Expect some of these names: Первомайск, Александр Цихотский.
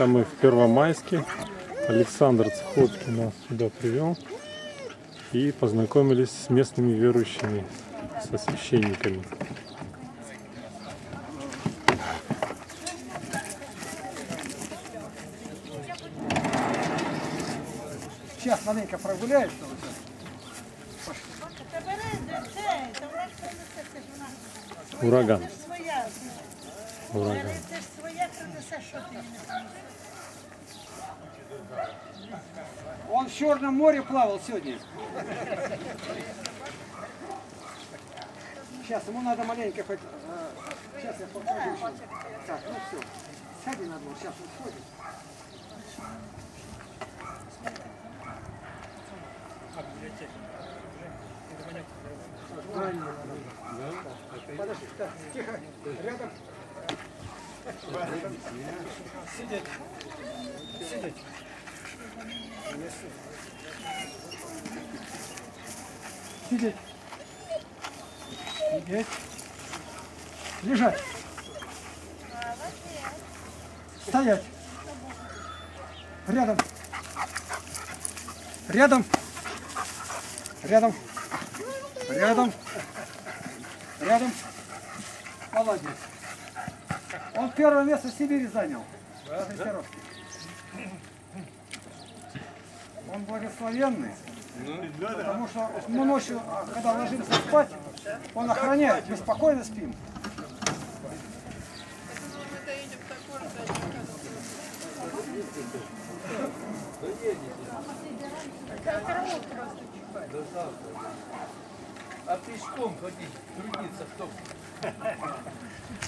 Это мы в Первомайске. Александр Цихотский нас сюда привел. И познакомились с местными верующими, со священниками. Сейчас маленько прогуляется. Ураган. Ураган. Он в Черном море плавал сегодня. Сейчас ему надо маленько хоть... Сейчас я покажу еще. Так, ну все. Сади на двор, сейчас он сходит. Подожди, так, тихо, рядом. Сидеть. Сидеть. Сидеть. Сидеть. Лежать. Стоять. Рядом. Рядом. Рядом. Рядом. Рядом. Молодец. Он первое место в Сибири занял. Да? Он благословенный, потому что мы ночью, когда ложимся спать, он охраняет, мы спокойно спим. А пешком ходить, трудиться, чтобы...